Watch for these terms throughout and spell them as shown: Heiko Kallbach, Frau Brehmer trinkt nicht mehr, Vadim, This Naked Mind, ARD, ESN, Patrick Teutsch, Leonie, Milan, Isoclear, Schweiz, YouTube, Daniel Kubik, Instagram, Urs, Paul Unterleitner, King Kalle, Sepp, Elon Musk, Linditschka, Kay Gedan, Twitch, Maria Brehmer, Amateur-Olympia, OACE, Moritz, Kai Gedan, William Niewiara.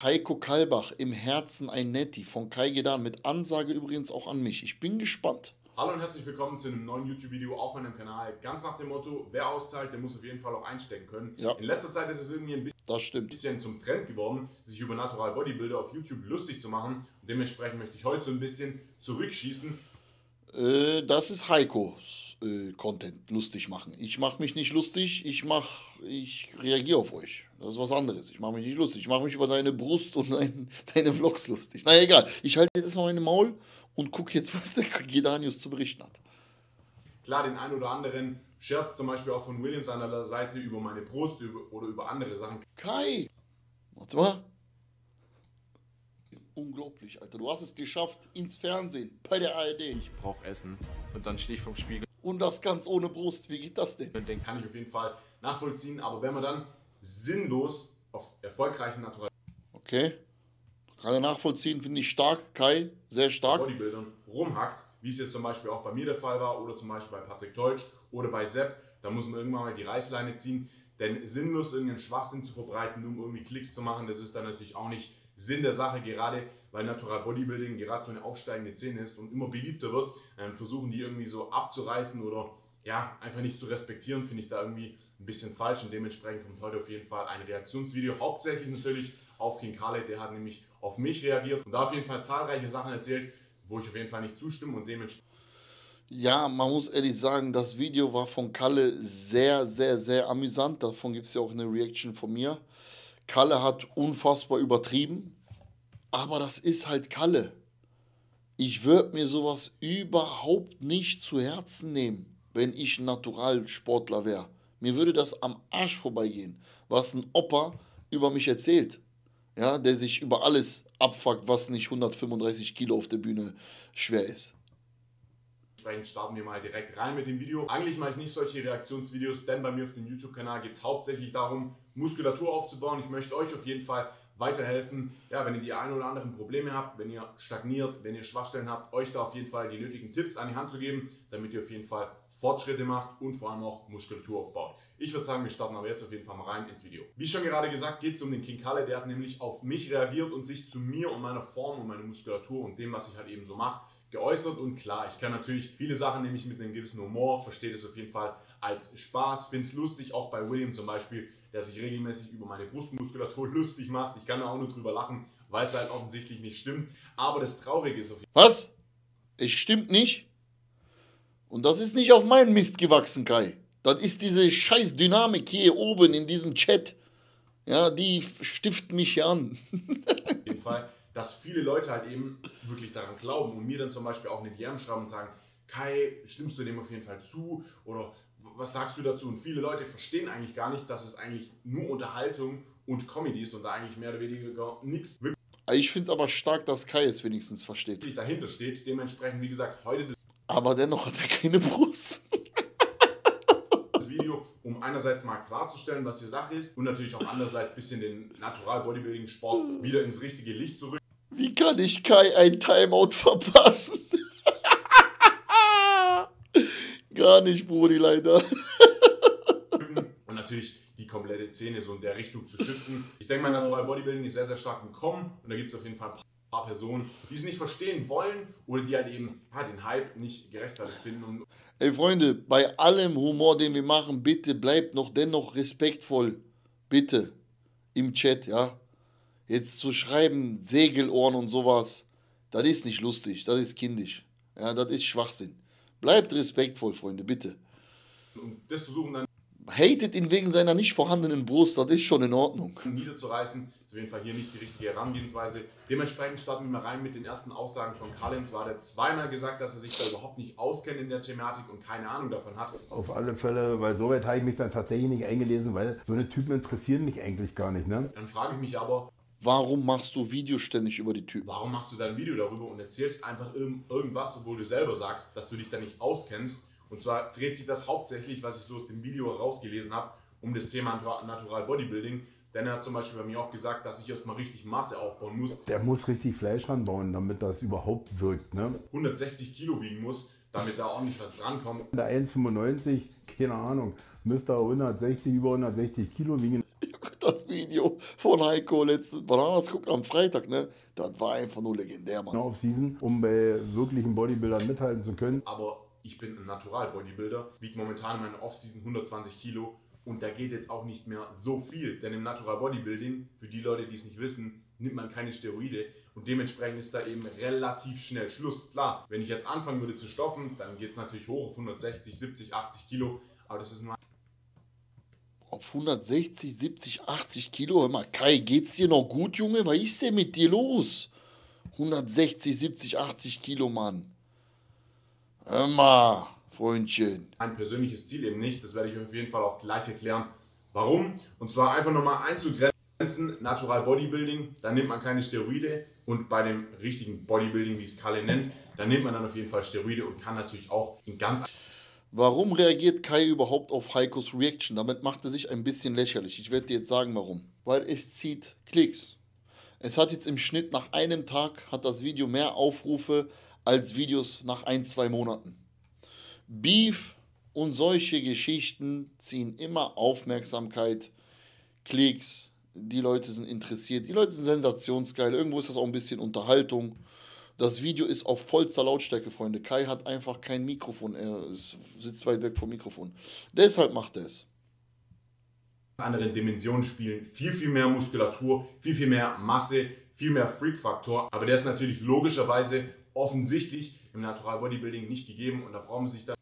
Heiko Kallbach, im Herzen ein Netti von Kay Gedan, mit Ansage übrigens auch an mich. Ich bin gespannt. Hallo und herzlich willkommen zu einem neuen YouTube-Video auf meinem Kanal. Ganz nach dem Motto, wer austeilt, der muss auf jeden Fall auch einstecken können. Ja. In letzter Zeit ist es irgendwie ein bisschen zum Trend geworden, sich über Natural Bodybuilder auf YouTube lustig zu machen. Und dementsprechend möchte ich heute so ein bisschen zurückschießen. Das ist Heikos Content, lustig machen. Ich mache mich nicht lustig, ich reagiere auf euch. Das ist was anderes. Ich mache mich nicht lustig. Ich mache mich über deine Brust und deine Vlogs lustig. Naja, egal. Ich halte jetzt erstmal meine Maul und gucke jetzt, was der Gedanius zu berichten hat. Klar, den einen oder anderen Scherz, zum Beispiel auch von Williams an der Seite, über meine Brust oder über andere Sachen. Kai! Warte mal. Unglaublich, Alter. Du hast es geschafft ins Fernsehen, bei der ARD. Ich brauche Essen. Und dann stehe ich vorm Spiegel. Und das ganz ohne Brust. Wie geht das denn? Den kann ich auf jeden Fall nachvollziehen. Aber wenn man dann sinnlos auf erfolgreichen Natural... Okay. Kann er nachvollziehen. Finde ich stark. Kai, sehr stark. Bodybuildern rumhackt, wie es jetzt zum Beispiel auch bei mir der Fall war oder zum Beispiel bei Patrick Teutsch oder bei Sepp. Da muss man irgendwann mal die Reißleine ziehen. Denn sinnlos irgendeinen Schwachsinn zu verbreiten, um irgendwie Klicks zu machen, das ist dann natürlich auch nicht Sinn der Sache, gerade weil Natural Bodybuilding gerade so eine aufsteigende Szene ist und immer beliebter wird, versuchen die irgendwie so abzureißen oder ja, einfach nicht zu respektieren, finde ich da irgendwie ein bisschen falsch und dementsprechend kommt heute auf jeden Fall ein Reaktionsvideo, hauptsächlich natürlich auf King Kalle, der hat nämlich auf mich reagiert und da auf jeden Fall zahlreiche Sachen erzählt, wo ich auf jeden Fall nicht zustimme und dementsprechend... Ja, man muss ehrlich sagen, das Video war von Kalle sehr, sehr, sehr amüsant, davon gibt es ja auch eine Reaction von mir. Kalle hat unfassbar übertrieben, aber das ist halt Kalle. Ich würde mir sowas überhaupt nicht zu Herzen nehmen, wenn ich ein Naturalsportler wäre. Mir würde das am Arsch vorbeigehen, was ein Opa über mich erzählt, ja, der sich über alles abfuckt, was nicht 135 Kilo auf der Bühne schwer ist. Dementsprechend starten wir mal direkt rein mit dem Video. Eigentlich mache ich nicht solche Reaktionsvideos, denn bei mir auf dem YouTube-Kanal geht es hauptsächlich darum, Muskulatur aufzubauen. Ich möchte euch auf jeden Fall weiterhelfen, ja, wenn ihr die ein oder anderen Probleme habt, wenn ihr stagniert, wenn ihr Schwachstellen habt, euch da auf jeden Fall die nötigen Tipps an die Hand zu geben, damit ihr auf jeden Fall Fortschritte macht und vor allem auch Muskulatur aufbaut. Ich würde sagen, wir starten aber jetzt auf jeden Fall mal rein ins Video. Wie schon gerade gesagt, geht es um den King Kalle, der hat nämlich auf mich reagiert und sich zu mir und meiner Form und meiner Muskulatur und dem, was ich halt eben so mache, geäußert und klar, ich kann natürlich viele Sachen, nämlich mit einem gewissen Humor, verstehe das auf jeden Fall als Spaß, finde es lustig, auch bei William zum Beispiel, der sich regelmäßig über meine Brustmuskulatur lustig macht, ich kann da auch nur drüber lachen, weil es halt offensichtlich nicht stimmt, aber das Traurige ist auf jeden Fall... Was? Es stimmt nicht? Und das ist nicht auf meinen Mist gewachsen, Kai, das ist diese scheiß Dynamik hier oben in diesem Chat, ja, die stiftet mich hier an. Auf jeden Fall, dass viele Leute halt eben wirklich daran glauben und mir dann zum Beispiel auch eine DM schreiben und sagen, Kai, stimmst du dem auf jeden Fall zu oder was sagst du dazu? Und viele Leute verstehen eigentlich gar nicht, dass es eigentlich nur Unterhaltung und Comedy ist und da eigentlich mehr oder weniger nichts wirklich. Ich finde es aber stark, dass Kai es wenigstens versteht. Dahinter steht, dementsprechend, wie gesagt, heute... Aber dennoch hat er keine Brust. Das Video, um einerseits mal klarzustellen, was die Sache ist und natürlich auch andererseits ein bisschen den Natural Bodybuilding Sport wieder ins richtige Licht zurück. Wie kann ich Kai ein Timeout verpassen? Gar nicht, Brudi, leider. Und natürlich die komplette Szene so in der Richtung zu schützen. Ich denke mal, Natural Bodybuilding ist sehr, sehr stark im Kommen. Und da gibt es auf jeden Fall ein paar Personen, die es nicht verstehen wollen oder die halt eben ja, den Hype nicht gerechtfertigt finden. Und ey, Freunde, bei allem Humor, den wir machen, bitte bleibt noch dennoch respektvoll. Bitte. Im Chat, ja. Jetzt zu schreiben, Segelohren und sowas, das ist nicht lustig, das ist kindisch. Ja, das ist Schwachsinn. Bleibt respektvoll, Freunde, bitte. Und das versuchen dann... Hatet ihn wegen seiner nicht vorhandenen Brust, das ist schon in Ordnung. ...niederzureißen, auf jeden Fall hier nicht die richtige Herangehensweise. Dementsprechend starten wir mal rein mit den ersten Aussagen von Kalle. Zwar hat er zweimal gesagt, dass er sich da überhaupt nicht auskennt in der Thematik und keine Ahnung davon hat. Auf alle Fälle, weil so weit habe ich mich dann tatsächlich nicht eingelesen, weil so eine Typen interessieren mich eigentlich gar nicht, ne? Dann frage ich mich aber... Warum machst du Videos ständig über die Typen? Warum machst du dein Video darüber und erzählst einfach irgendwas, obwohl du selber sagst, dass du dich da nicht auskennst? Und zwar dreht sich das hauptsächlich, was ich so aus dem Video rausgelesen habe, um das Thema Natural Bodybuilding. Denn er hat zum Beispiel bei mir auch gesagt, dass ich erstmal richtig Masse aufbauen muss. Der muss richtig Fleisch ranbauen, damit das überhaupt wirkt, ne? 160 Kilo wiegen muss, damit da ordentlich was drankommt. Der 1,95, keine Ahnung, müsste 160, über 160 Kilo wiegen. das Video von Heiko letztes Bananas guckt am Freitag, ne? Das war einfach nur legendär, Mann. Auf Season, um bei wirklichen Bodybuildern mithalten zu können. Aber ich bin ein Natural-Bodybuilder, wiege momentan meine Off-Season 120 Kilo und da geht jetzt auch nicht mehr so viel, denn im Natural-Bodybuilding, für die Leute, die es nicht wissen, nimmt man keine Steroide und dementsprechend ist da eben relativ schnell Schluss. Klar, wenn ich jetzt anfangen würde zu stoffen, dann geht es natürlich hoch auf 160, 70, 80 Kilo, aber das ist nur... Auf 160, 70, 80 Kilo? Hör mal, Kai, geht's dir noch gut, Junge? Was ist denn mit dir los? 160, 70, 80 Kilo, Mann. Hör mal, Freundchen. Ein persönliches Ziel eben nicht, das werde ich euch auf jeden Fall auch gleich erklären. Warum? Und zwar einfach nochmal einzugrenzen, Natural Bodybuilding, da nimmt man keine Steroide und bei dem richtigen Bodybuilding, wie es Kalle nennt, da nimmt man dann auf jeden Fall Steroide und kann natürlich auch in ganz... Warum reagiert Kai überhaupt auf Heikos Reaction? Damit macht er sich ein bisschen lächerlich. Ich werde dir jetzt sagen, warum. Weil es zieht Klicks. Es hat jetzt im Schnitt nach einem Tag hat das Video mehr Aufrufe als Videos nach ein, zwei Monaten. Beef und solche Geschichten ziehen immer Aufmerksamkeit, Klicks. Die Leute sind interessiert, die Leute sind sensationsgeil. Irgendwo ist das auch ein bisschen Unterhaltung. Das Video ist auf vollster Lautstärke, Freunde. Kai hat einfach kein Mikrofon. Er sitzt weit weg vom Mikrofon. Deshalb macht er es. Andere Dimensionen spielen. Viel, viel mehr Muskulatur, viel, viel mehr Masse, viel mehr Freak-Faktor. Aber der ist natürlich logischerweise offensichtlich im Natural Bodybuilding nicht gegeben. Und da braucht man sich dann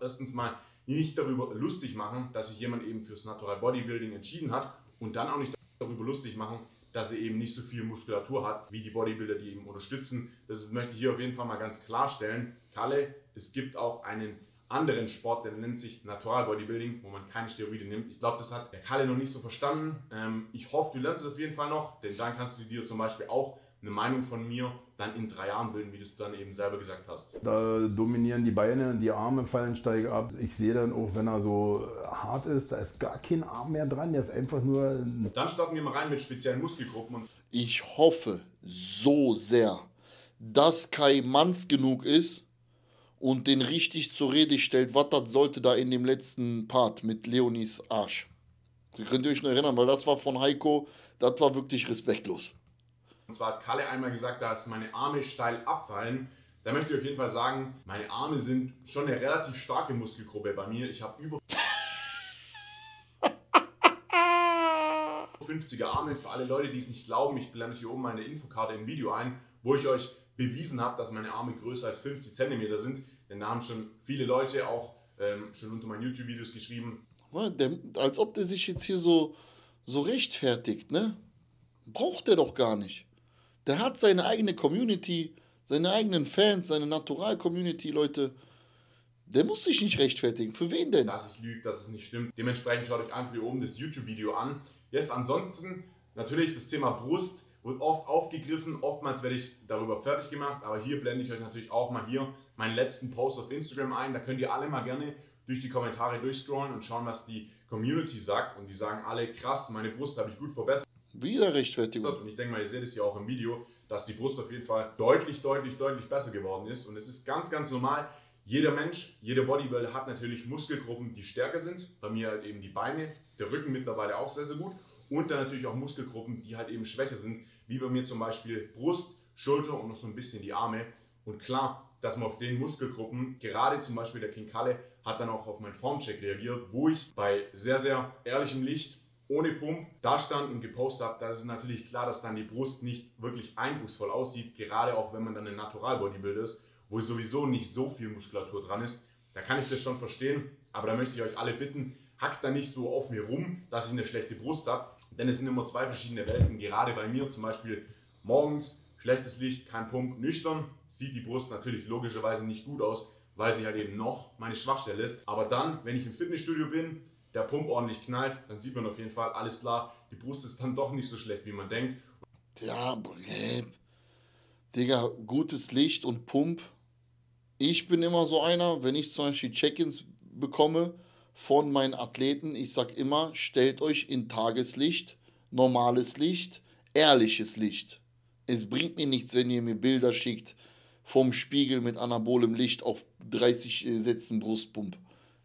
erstens mal nicht darüber lustig machen, dass sich jemand eben fürs Natural Bodybuilding entschieden hat. Und dann auch nicht darüber lustig machen, dass er eben nicht so viel Muskulatur hat, wie die Bodybuilder, die eben unterstützen. Das möchte ich hier auf jeden Fall mal ganz klarstellen. Kalle, es gibt auch einen anderen Sport, der nennt sich Natural Bodybuilding, wo man keine Steroide nimmt. Ich glaube, das hat der Kalle noch nicht so verstanden. Ich hoffe, du lernst es auf jeden Fall noch, denn dann kannst du dir zum Beispiel auch eine Meinung von mir dann in 3 Jahren bilden, wie du es dann eben selber gesagt hast. Da dominieren die Beine, die Arme fallen steil ab. Ich sehe dann auch, wenn er so hart ist, da ist gar kein Arm mehr dran, der ist einfach nur... Dann starten wir mal rein mit speziellen Muskelgruppen. Und ich hoffe so sehr, dass Kai Manns genug ist und den richtig zur Rede stellt, was das sollte da in dem letzten Part mit Leonies Arsch. Da könnt ihr euch noch erinnern, weil das war von Heiko, das war wirklich respektlos. Und zwar hat Kalle einmal gesagt, dass meine Arme steil abfallen. Da möchte ich auf jeden Fall sagen, meine Arme sind schon eine relativ starke Muskelgruppe bei mir. Ich habe über 50er Arme. Für alle Leute, die es nicht glauben, ich blende hier oben meine Infokarte im Video ein, wo ich euch bewiesen habe, dass meine Arme größer als 50 cm sind. Denn da haben schon viele Leute auch schon unter meinen YouTube-Videos geschrieben. Als ob der sich jetzt hier so rechtfertigt, ne? Braucht er doch gar nicht. Der hat seine eigene Community, seine eigenen Fans, seine Natural-Community, Leute. Der muss sich nicht rechtfertigen. Für wen denn? Dass ich lüge, dass es nicht stimmt. Dementsprechend schaut euch einfach hier oben das YouTube-Video an. Jetzt ansonsten natürlich das Thema Brust wird oft aufgegriffen. Oftmals werde ich darüber fertig gemacht. Aber hier blende ich euch natürlich auch mal hier meinen letzten Post auf Instagram ein. Da könnt ihr alle mal gerne durch die Kommentare durchscrollen und schauen, was die Community sagt. Und die sagen alle, krass, meine Brust habe ich gut verbessert. Wieder Rechtfertigung. Und ich denke mal, ihr seht es ja auch im Video, dass die Brust auf jeden Fall deutlich, deutlich, deutlich besser geworden ist. Und es ist ganz, ganz normal. Jeder Mensch, jeder Bodybuilder hat natürlich Muskelgruppen, die stärker sind. Bei mir halt eben die Beine, der Rücken mittlerweile auch sehr, sehr gut. Und dann natürlich auch Muskelgruppen, die halt eben schwächer sind. Wie bei mir zum Beispiel Brust, Schulter und noch so ein bisschen die Arme. Und klar, dass man auf den Muskelgruppen, gerade zum Beispiel der King Kalle, hat dann auch auf meinen Formcheck reagiert, wo ich bei sehr, sehr ehrlichem Licht ohne Pump da stand und gepostet habe. Da ist natürlich klar, dass dann die Brust nicht wirklich eindrucksvoll aussieht, gerade auch wenn man dann ein Natural-Bodybuilder ist, wo sowieso nicht so viel Muskulatur dran ist. Da kann ich das schon verstehen, aber da möchte ich euch alle bitten, hackt da nicht so auf mir rum, dass ich eine schlechte Brust habe, denn es sind immer zwei verschiedene Welten, gerade bei mir zum Beispiel morgens, schlechtes Licht, kein Pump, nüchtern, sieht die Brust natürlich logischerweise nicht gut aus, weil sie halt eben noch meine Schwachstelle ist. Aber dann, wenn ich im Fitnessstudio bin, der Pump ordentlich knallt, dann sieht man auf jeden Fall, alles klar, die Brust ist dann doch nicht so schlecht, wie man denkt. Ja, Digga, gutes Licht und Pump. Ich bin immer so einer, wenn ich zum Beispiel Check-ins bekomme von meinen Athleten, ich sag immer, stellt euch in Tageslicht, normales Licht, ehrliches Licht. Es bringt mir nichts, wenn ihr mir Bilder schickt vom Spiegel mit anabolem Licht auf 30 Sätzen Brustpump.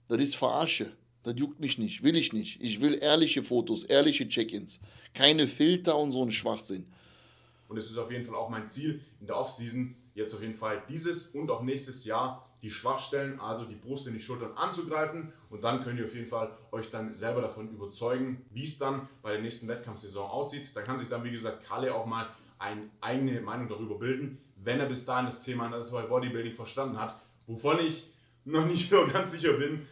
Das ist Verarsche. Das juckt mich nicht, will ich nicht. Ich will ehrliche Fotos, ehrliche Check-ins, keine Filter und so einen Schwachsinn. Und es ist auf jeden Fall auch mein Ziel in der Offseason, jetzt auf jeden Fall dieses und auch nächstes Jahr die Schwachstellen, also die Brust und die Schultern anzugreifen. Und dann könnt ihr auf jeden Fall euch dann selber davon überzeugen, wie es dann bei der nächsten Wettkampfsaison aussieht. Da kann sich dann, wie gesagt, Kalle auch mal eine eigene Meinung darüber bilden, wenn er bis dahin das Thema Natural Bodybuilding verstanden hat, wovon ich noch nicht so ganz sicher bin.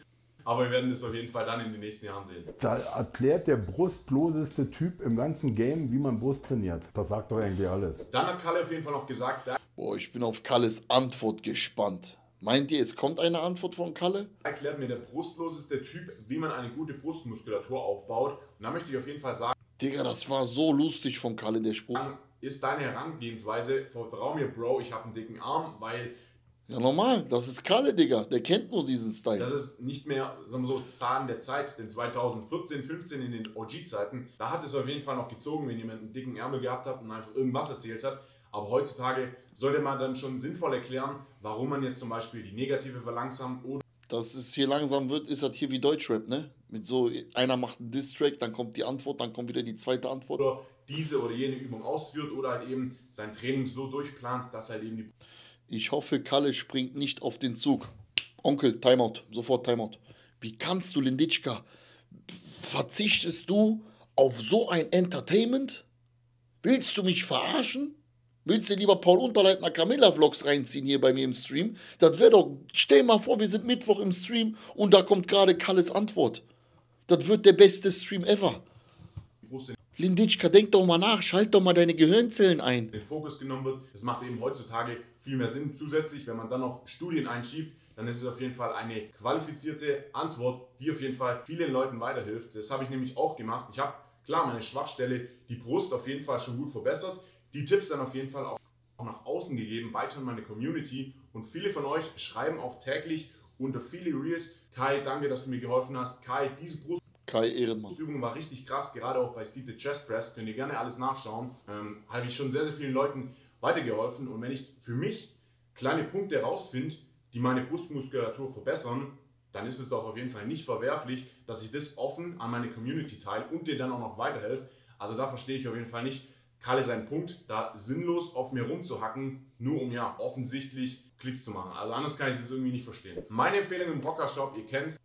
Aber wir werden das auf jeden Fall dann in den nächsten Jahren sehen. Da erklärt der brustloseste Typ im ganzen Game, wie man Brust trainiert. Das sagt doch irgendwie alles. Dann hat Kalle auf jeden Fall noch gesagt, boah, ich bin auf Kalles Antwort gespannt. Meint ihr, es kommt eine Antwort von Kalle? Erklärt mir der brustloseste Typ, wie man eine gute Brustmuskulatur aufbaut. Und da möchte ich auf jeden Fall sagen... Digga, das war so lustig von Kalle, der Spruch. Ist deine Herangehensweise, vertrau mir, Bro, ich habe einen dicken Arm, weil... Ja, normal. Das ist Kalle, Digga. Der kennt nur diesen Style. Das ist nicht mehr, sagen wir so, Zahn der Zeit. Denn 2014, 15 in den OG-Zeiten, da hat es auf jeden Fall noch gezogen, wenn jemand einen dicken Ärmel gehabt hat und einfach irgendwas erzählt hat. Aber heutzutage sollte man dann schon sinnvoll erklären, warum man jetzt zum Beispiel die Negative verlangsamt oder... Dass es hier langsam wird, ist halt hier wie Deutschrap, ne? Mit so, einer macht einen Diss-Track, dann kommt die Antwort, dann kommt wieder die zweite Antwort. Oder diese oder jene Übung ausführt oder halt eben sein Training so durchplant, dass halt eben die... Ich hoffe, Kalle springt nicht auf den Zug. Onkel, Timeout, sofort Timeout. Wie kannst du, Linditschka? Verzichtest du auf so ein Entertainment? Willst du mich verarschen? Willst du lieber Paul Unterleitner Camilla-Vlogs reinziehen hier bei mir im Stream? Das wäre doch, stell mal vor, wir sind Mittwoch im Stream und da kommt gerade Kalles Antwort. Das wird der beste Stream ever. Linditschka, denk doch mal nach, schalt doch mal deine Gehirnzellen ein. Den Fokus genommen wird, das macht eben heutzutage viel mehr Sinn. Zusätzlich, wenn man dann noch Studien einschiebt, dann ist es auf jeden Fall eine qualifizierte Antwort, die auf jeden Fall vielen Leuten weiterhilft. Das habe ich nämlich auch gemacht. Ich habe, klar, meine Schwachstelle, die Brust auf jeden Fall schon gut verbessert. Die Tipps dann auf jeden Fall auch nach außen gegeben, weiter in meine Community. Und viele von euch schreiben auch täglich unter viele Reels, Kai, danke, dass du mir geholfen hast. Kai, diese Brust... Kai Ehrenmann. Die Übung war richtig krass, gerade auch bei Seated Chest Press, könnt ihr gerne alles nachschauen. Habe ich schon sehr, sehr vielen Leuten weitergeholfen und wenn ich für mich kleine Punkte herausfinde, die meine Brustmuskulatur verbessern, dann ist es doch auf jeden Fall nicht verwerflich, dass ich das offen an meine Community teile und dir dann auch noch weiterhelfe. Also da verstehe ich auf jeden Fall nicht, Kalle seinen Punkt, da sinnlos auf mir rumzuhacken, nur um ja offensichtlich Klicks zu machen. Also anders kann ich das irgendwie nicht verstehen. Meine Empfehlung im Broker-Shop, ihr kennt's,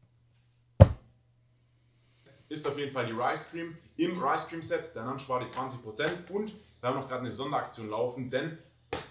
ist auf jeden Fall die Rice Cream im Rice Cream Set, dann spart ihr 20% und wir haben noch gerade eine Sonderaktion laufen, denn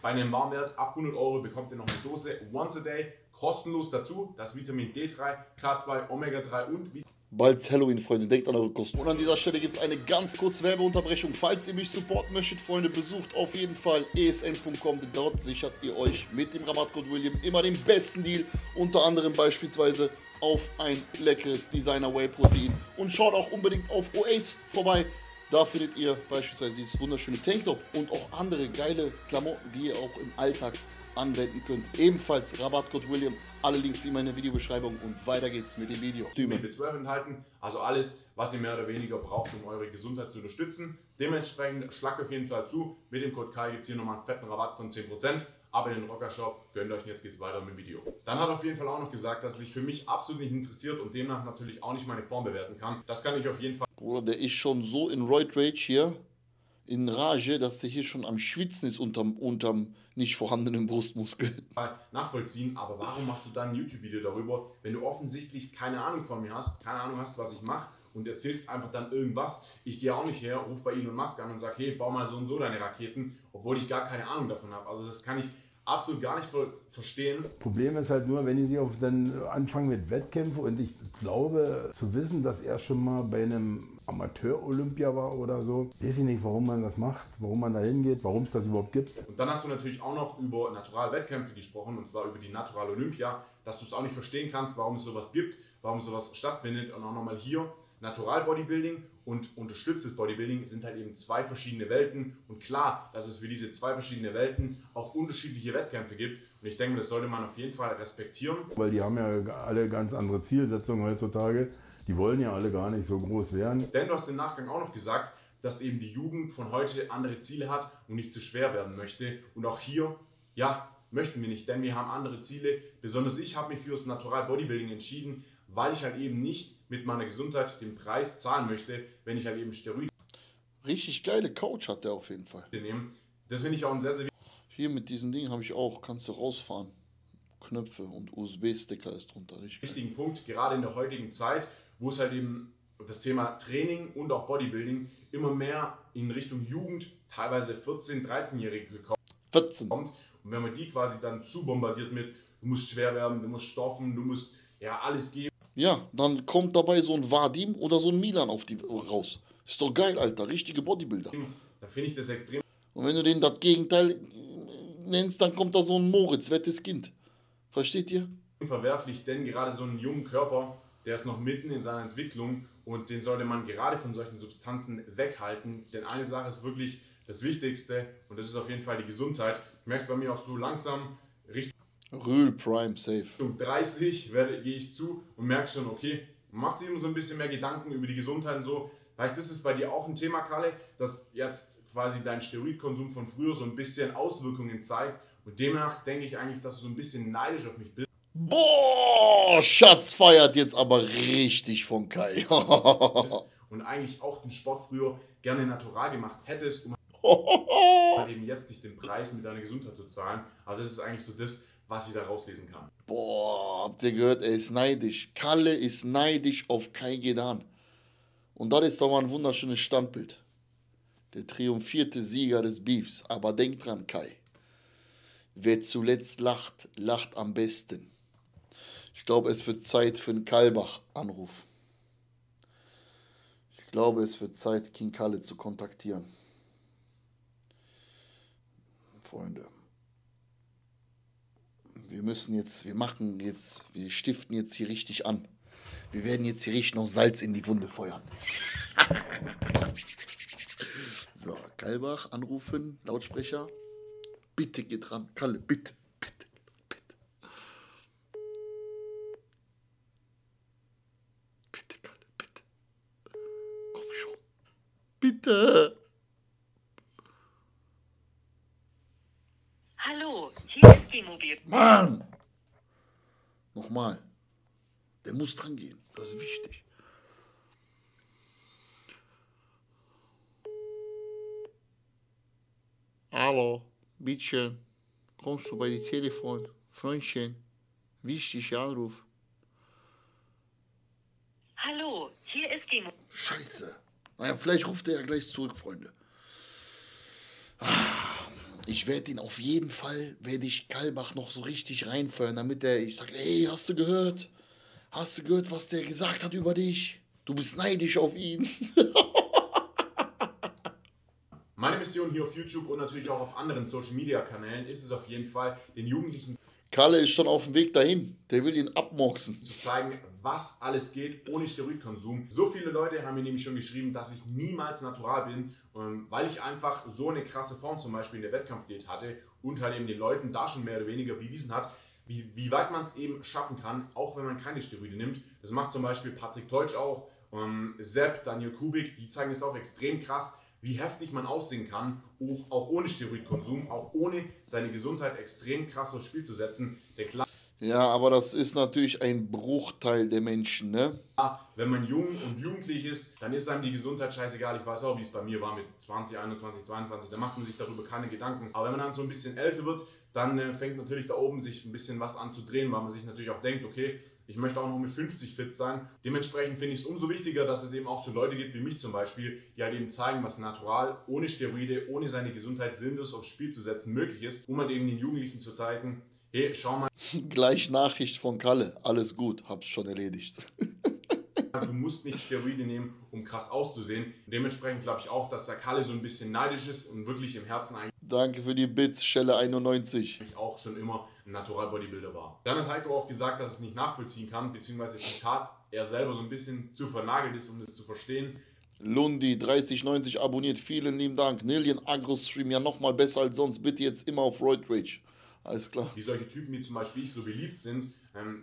bei einem Warenwert ab 100 Euro bekommt ihr noch eine Dose once a day kostenlos dazu, das Vitamin D3, K2, Omega 3 und Vitamin. Bald Halloween, Freunde, denkt an eure Kosten. Und an dieser Stelle gibt es eine ganz kurze Werbeunterbrechung. Falls ihr mich supporten möchtet, Freunde, besucht auf jeden Fall esn.com, denn dort sichert ihr euch mit dem Rabattcode William immer den besten Deal, unter anderem beispielsweise auf ein leckeres Designer Whey Protein. Und schaut auch unbedingt auf OACE vorbei. Da findet ihr beispielsweise dieses wunderschöne Tanktop und auch andere geile Klamotten, die ihr auch im Alltag anwenden könnt. Ebenfalls Rabattcode William. Alle Links wie immer in der Videobeschreibung und weiter geht's mit dem Video. B12 enthalten, also alles, was ihr mehr oder weniger braucht, um eure Gesundheit zu unterstützen. Dementsprechend schlagt auf jeden Fall zu. Mit dem Code Kai gibt's hier nochmal einen fetten Rabatt von 10%. Aber in den Rocker Shop gönnt euch, jetzt geht's weiter mit dem Video. Dann hat er auf jeden Fall auch noch gesagt, dass es sich für mich absolut nicht interessiert und demnach natürlich auch nicht meine Form bewerten kann. Das kann ich auf jeden Fall. Bruder, der ist schon so in Roid Rage hier, in Rage, dass der hier schon am Schwitzen ist unterm nicht vorhandenen Brustmuskel. Nachvollziehen, aber warum machst du dann ein YouTube-Video darüber, wenn du offensichtlich keine Ahnung von mir hast, keine Ahnung hast, was ich mache und erzählst einfach dann irgendwas. Ich gehe auch nicht her, rufe bei Elon Musk an und sage, hey, bau mal so und so deine Raketen, obwohl ich gar keine Ahnung davon habe. Also das kann ich absolut gar nicht verstehen. Problem ist halt nur, wenn ich sie auf dann anfangen mit Wettkämpfen und ich glaube zu wissen, dass er schon mal bei einem Amateur-Olympia war oder so. Weiß ich nicht, warum man das macht, warum man da hingeht, warum es das überhaupt gibt. Und dann hast du natürlich auch noch über Naturalwettkämpfe gesprochen, und zwar über die Natural Olympia, dass du es auch nicht verstehen kannst, warum es sowas gibt, warum sowas stattfindet. Und auch nochmal hier, Natural Bodybuilding und unterstütztes Bodybuilding sind halt eben zwei verschiedene Welten. Und klar, dass es für diese zwei verschiedenen Welten auch unterschiedliche Wettkämpfe gibt. Und ich denke, das sollte man auf jeden Fall respektieren. Weil die haben ja alle ganz andere Zielsetzungen heutzutage. Die wollen ja alle gar nicht so groß werden. Denn du hast im Nachgang auch noch gesagt, dass eben die Jugend von heute andere Ziele hat und nicht zu schwer werden möchte. Und auch hier, ja, möchten wir nicht, denn wir haben andere Ziele. Besonders ich habe mich für das Natural Bodybuilding entschieden, weil ich halt eben nicht mit meiner Gesundheit den Preis zahlen möchte, wenn ich halt eben Steroide richtig geile Couch hat der auf jeden Fall. Das finde ich auch ein sehr, sehr wichtig. Hier mit diesen Dingen habe ich auch, kannst du rausfahren. Knöpfe und USB-Sticker ist drunter. Richtig wichtigen Punkt, gerade in der heutigen Zeit, wo es halt eben das Thema Training und auch Bodybuilding immer mehr in Richtung Jugend, teilweise 14-, 13-Jährige kommt. 14. Und wenn man die quasi dann zu bombardiert mit, du musst schwer werden, du musst stoffen, du musst ja alles geben. Ja, dann kommt dabei so ein Vadim oder so ein Milan auf die raus. Ist doch geil, Alter, richtige Bodybuilder. Da finde ich das extrem. Und wenn du denen das Gegenteil nennst, dann kommt da so ein Moritz, wettes Kind. Versteht ihr? Verwerflich, denn gerade so einen jungen Körper, der ist noch mitten in seiner Entwicklung und den sollte man gerade von solchen Substanzen weghalten. Denn eine Sache ist wirklich das Wichtigste und das ist auf jeden Fall die Gesundheit. Ich merke es bei mir auch so langsam. Real Prime Safe. Um 30 gehe ich zu und merke schon, okay, macht sich immer so ein bisschen mehr Gedanken über die Gesundheit und so. Vielleicht ist es bei dir auch ein Thema, Kalle, dass jetzt quasi dein Steroidkonsum von früher so ein bisschen Auswirkungen zeigt. Und demnach denke ich eigentlich, dass du so ein bisschen neidisch auf mich bist. Boah, Schatz feiert jetzt aber richtig von Kai. Und eigentlich auch den Sport früher gerne natural gemacht hättest, um halt eben jetzt nicht den Preis mit deiner Gesundheit zu zahlen. Also das ist eigentlich so das, was ich da rauslesen kann. Boah, habt ihr gehört, er ist neidisch. Kalle ist neidisch auf Kai Gedan. Und das ist doch mal ein wunderschönes Standbild. Der triumphierte Sieger des Beefs. Aber denk dran, Kai. Wer zuletzt lacht, lacht am besten. Ich glaube, es wird Zeit für einen Kallbach-Anruf. Ich glaube, es wird Zeit, King Kalle zu kontaktieren. Freunde, wir müssen jetzt, wir stiften jetzt hier richtig an. Wir werden jetzt hier richtig noch Salz in die Wunde feuern. So, Kallbach anrufen, Lautsprecher. Bitte geh dran, Kalle, bitte, bitte, bitte. Bitte, Kalle, bitte. Komm schon. Bitte. Hallo, hier ist die Mobil. Mann! Nochmal. Der muss dran gehen, das ist wichtig. Hallo. Bittchen, kommst du bei die Telefon? Freundchen, wichtig, Anruf. Hallo, hier ist die... Scheiße. Naja, vielleicht ruft er ja gleich zurück, Freunde. Ich werde ihn auf jeden Fall, werde ich Kallbach noch so richtig reinfeuern, damit er, ich sage, ey, hast du gehört? Hast du gehört, was der gesagt hat über dich? Du bist neidisch auf ihn. Meine Mission hier auf YouTube und natürlich auch auf anderen Social-Media-Kanälen ist es auf jeden Fall, den Jugendlichen... Kalle ist schon auf dem Weg dahin. Der will ihn abmoxen. ...zu zeigen, was alles geht ohne Steroidkonsum. So viele Leute haben mir nämlich schon geschrieben, dass ich niemals natural bin, weil ich einfach so eine krasse Form zum Beispiel in der Wettkampfdiät hatte und halt eben den Leuten da schon mehr oder weniger bewiesen hat, wie weit man es eben schaffen kann, auch wenn man keine Steroide nimmt. Das macht zum Beispiel Patrick Teutsch auch, Sepp, Daniel Kubik, die zeigen es auch extrem krass, wie heftig man aussehen kann, auch ohne Steroidkonsum, auch ohne seine Gesundheit extrem krass aufs Spiel zu setzen. Ja, aber das ist natürlich ein Bruchteil der Menschen, ne? Wenn man jung und jugendlich ist, dann ist einem die Gesundheit scheißegal. Ich weiß auch, wie es bei mir war mit 20, 21, 22, da macht man sich darüber keine Gedanken. Aber wenn man dann so ein bisschen älter wird, dann fängt natürlich da oben sich ein bisschen was an zu drehen, weil man sich natürlich auch denkt, okay, ich möchte auch noch mit 50 fit sein. Dementsprechend finde ich es umso wichtiger, dass es eben auch so Leute gibt wie mich zum Beispiel, die halt eben zeigen, was natural, ohne Steroide, ohne seine Gesundheit sinnlos aufs Spiel zu setzen, möglich ist, um halt eben den Jugendlichen zu zeigen, hey, schau mal. Gleich Nachricht von Kalle, alles gut, hab's schon erledigt. Du musst nicht Steroide nehmen, um krass auszusehen. Dementsprechend glaube ich auch, dass der Kalle so ein bisschen neidisch ist und wirklich im Herzen eigentlich... Danke für die Bits, Schelle 91. ...ich auch schon immer ein Natural-Bodybuilder war. Dann hat Heiko auch gesagt, dass es nicht nachvollziehen kann, beziehungsweise Zitat, er selber so ein bisschen zu vernagelt ist, um das zu verstehen. Lundi 3090 abonniert, vielen lieben Dank. Nillion Agro-Stream, ja nochmal besser als sonst, bitte jetzt immer auf Roid Rage. Alles klar. Wie solche Typen, die zum Beispiel ich so beliebt sind,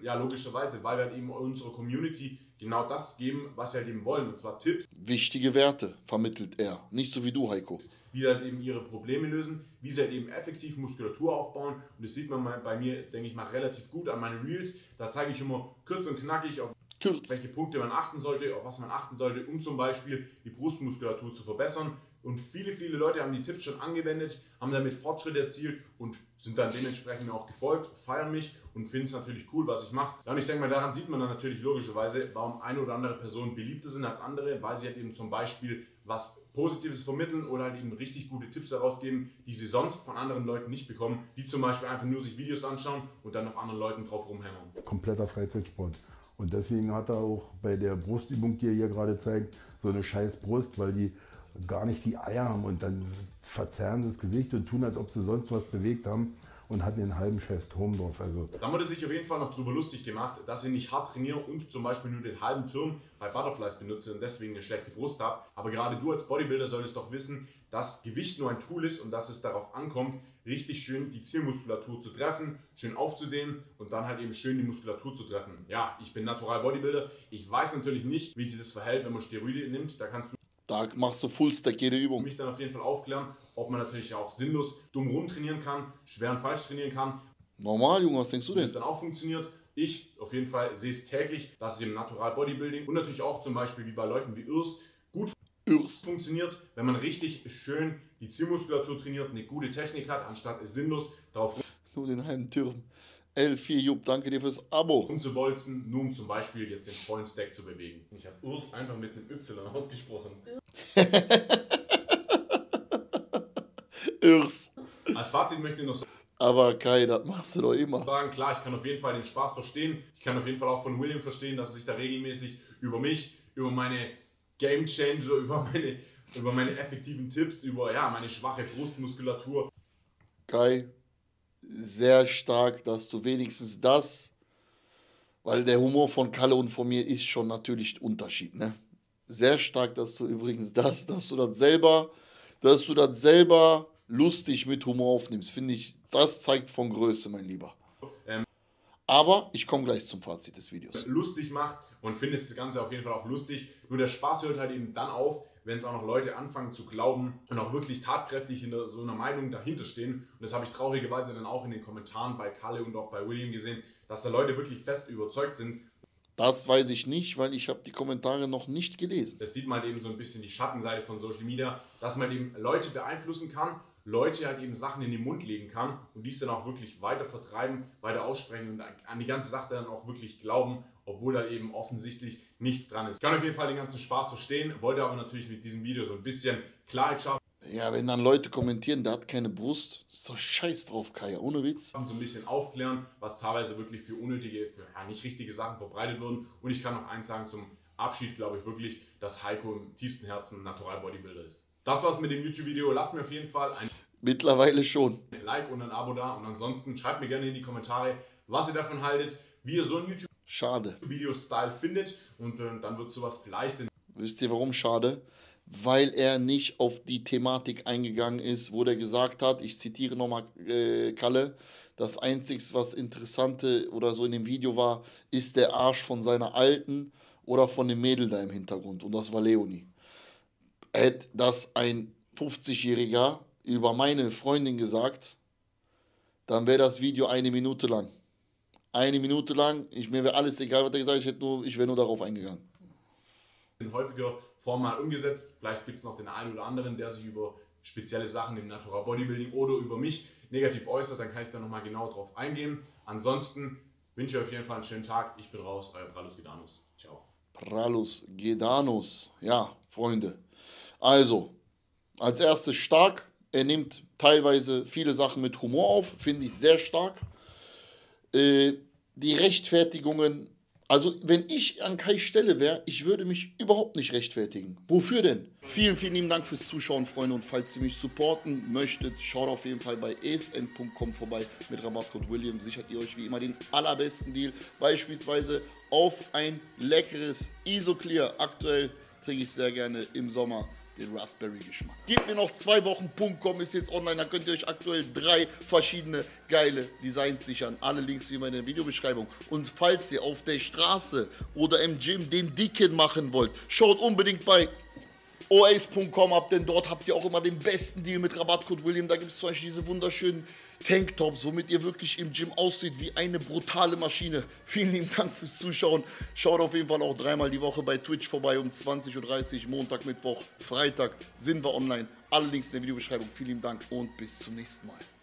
ja logischerweise, weil wir halt eben unsere Community... genau das geben, was wir halt eben wollen, und zwar Tipps. Wichtige Werte vermittelt er, nicht so wie du, Heiko. Wie sie halt eben ihre Probleme lösen, wie sie halt eben effektiv Muskulatur aufbauen. Und das sieht man bei mir, denke ich mal, relativ gut an meinen Reels. Da zeige ich immer kurz und knackig auf... Kürz. Welche Punkte man achten sollte, auf was man achten sollte, um zum Beispiel die Brustmuskulatur zu verbessern. Und viele, viele Leute haben die Tipps schon angewendet, haben damit Fortschritte erzielt und sind dann dementsprechend auch gefolgt, feiern mich und finden es natürlich cool, was ich mache. Ja, und ich denke mal, daran sieht man dann natürlich logischerweise, warum eine oder andere Person beliebter sind als andere, weil sie halt eben zum Beispiel was Positives vermitteln oder halt eben richtig gute Tipps herausgeben, die sie sonst von anderen Leuten nicht bekommen, die zum Beispiel einfach nur sich Videos anschauen und dann auf anderen Leuten drauf rumhämmern. Kompletter Freizeitsport. Und deswegen hat er auch bei der Brustübung, die er hier gerade zeigt, so eine scheiß Brust, weil die gar nicht die Eier haben und dann verzerren sie das Gesicht und tun, als ob sie sonst was bewegt haben und hatten den halben Scheiß Turm drauf. Also da wurde sich auf jeden Fall noch drüber lustig gemacht, dass ich nicht hart trainiere und zum Beispiel nur den halben Turm bei Butterflies benutze und deswegen eine schlechte Brust habe. Aber gerade du als Bodybuilder solltest doch wissen, dass Gewicht nur ein Tool ist und dass es darauf ankommt, richtig schön die Zielmuskulatur zu treffen, schön aufzudehnen und dann halt eben schön die Muskulatur zu treffen. Ja, ich bin Natural Bodybuilder. Ich weiß natürlich nicht, wie sich das verhält, wenn man Steroide nimmt. Da kannst du machst du Fullstack jede Übung. Mich dann auf jeden Fall aufklären, ob man natürlich auch sinnlos dumm rumtrainieren kann, schwer und falsch trainieren kann. Normal, Junge, was denkst du denn? Das dann auch funktioniert. Ich auf jeden Fall sehe es täglich, dass es im Natural Bodybuilding und natürlich auch zum Beispiel wie bei Leuten wie Urs gut funktioniert, wenn man richtig schön die Zielmuskulatur trainiert, eine gute Technik hat, anstatt es sinnlos drauf nur den halben Türm. L4 Jupp, danke dir fürs Abo. Um zu bolzen, nur um zum Beispiel jetzt den vollen Stack zu bewegen. Ich habe Urs einfach mit einem Y ausgesprochen. Urs. Als Fazit möchte ich noch sagen. Aber Kai, das machst du doch immer. Klar, ich kann auf jeden Fall den Spaß verstehen. Ich kann auf jeden Fall auch von William verstehen, dass er sich da regelmäßig über mich, über meine Game Changer, über meine effektiven Tipps, über meine schwache Brustmuskulatur. Kai. Sehr stark, dass du wenigstens das, weil der Humor von Kalle und von mir ist schon natürlich Unterschied, ne? Sehr stark, dass du übrigens das, dass du das selber lustig mit Humor aufnimmst, finde ich, das zeigt von Größe, mein Lieber. Aber ich komme gleich zum Fazit des Videos. Lustig macht und findest das Ganze auf jeden Fall auch lustig, nur der Spaß hört halt eben dann auf, wenn es auch noch Leute anfangen zu glauben und auch wirklich tatkräftig hinter so einer Meinung dahinter stehen. Und das habe ich traurigerweise dann auch in den Kommentaren bei Kalle und auch bei William gesehen, dass da Leute wirklich fest überzeugt sind. Das weiß ich nicht, weil ich habe die Kommentare noch nicht gelesen. Das sieht man halt eben so ein bisschen die Schattenseite von Social Media, dass man eben Leute beeinflussen kann, Leute halt eben Sachen in den Mund legen kann und dies dann auch wirklich weiter vertreiben, weiter aussprechen und an die ganze Sache dann auch wirklich glauben, obwohl da eben offensichtlich nichts dran ist. Ich kann auf jeden Fall den ganzen Spaß verstehen, wollte aber natürlich mit diesem Video so ein bisschen Klarheit schaffen. Ja, wenn dann Leute kommentieren, der hat keine Brust, ist doch scheiß drauf, Kai, ohne Witz. So ein bisschen aufklären, was teilweise wirklich für unnötige, für nicht richtige Sachen verbreitet wurden. Und ich kann noch eins sagen zum Abschied, glaube ich wirklich, dass Heiko im tiefsten Herzen Natural Bodybuilder ist. Das war's mit dem YouTube-Video. Lasst mir auf jeden Fall ein mittlerweile schon Like und ein Abo da. Und ansonsten schreibt mir gerne in die Kommentare, was ihr davon haltet, wie ihr so ein YouTube Video-Style findet und dann wird sowas vielleicht... Wisst ihr warum schade? Weil er nicht auf die Thematik eingegangen ist, wo der gesagt hat, ich zitiere nochmal Kalle, das Einzige, was Interessante oder so in dem Video war, ist der Arsch von seiner Alten oder von dem Mädel da im Hintergrund und das war Leonie. Hätte das ein 50-Jähriger über meine Freundin gesagt, dann wäre das Video eine Minute lang. Eine Minute lang, mir wäre alles egal, was er gesagt hat, ich wäre nur darauf eingegangen. In häufiger Form mal umgesetzt, vielleicht gibt es noch den einen oder anderen, der sich über spezielle Sachen im Natural Bodybuilding oder über mich negativ äußert, dann kann ich da nochmal genau drauf eingehen. Ansonsten wünsche ich euch auf jeden Fall einen schönen Tag, ich bin raus, euer Pralus Gedanus. Ciao. Pralus Gedanus, ja, Freunde. Also, als erstes stark, er nimmt teilweise viele Sachen mit Humor auf, finde ich sehr stark. Die Rechtfertigungen, also wenn ich an Kais Stelle wäre, ich würde mich überhaupt nicht rechtfertigen. Wofür denn? Vielen, vielen lieben Dank fürs Zuschauen, Freunde. Und falls ihr mich supporten möchtet, schaut auf jeden Fall bei esn.com vorbei. Mit Rabattcode William sichert ihr euch wie immer den allerbesten Deal. Beispielsweise auf ein leckeres Isoclear. Aktuell trinke ich sehr gerne im Sommer den Raspberry-Geschmack. Gebt mir noch 2 Wochen, .com ist jetzt online, dann könnt ihr euch aktuell 3 verschiedene geile Designs sichern. Alle Links wie immer in der Videobeschreibung. Und falls ihr auf der Straße oder im Gym den Dicken machen wollt, schaut unbedingt bei OACE.com ab, denn dort habt ihr auch immer den besten Deal mit Rabattcode William. Da gibt es zum Beispiel diese wunderschönen Tanktops, womit ihr wirklich im Gym aussieht wie eine brutale Maschine. Vielen lieben Dank fürs Zuschauen. Schaut auf jeden Fall auch dreimal die Woche bei Twitch vorbei um 20:30 Uhr, Montag, Mittwoch, Freitag sind wir online. Alle Links in der Videobeschreibung. Vielen lieben Dank und bis zum nächsten Mal.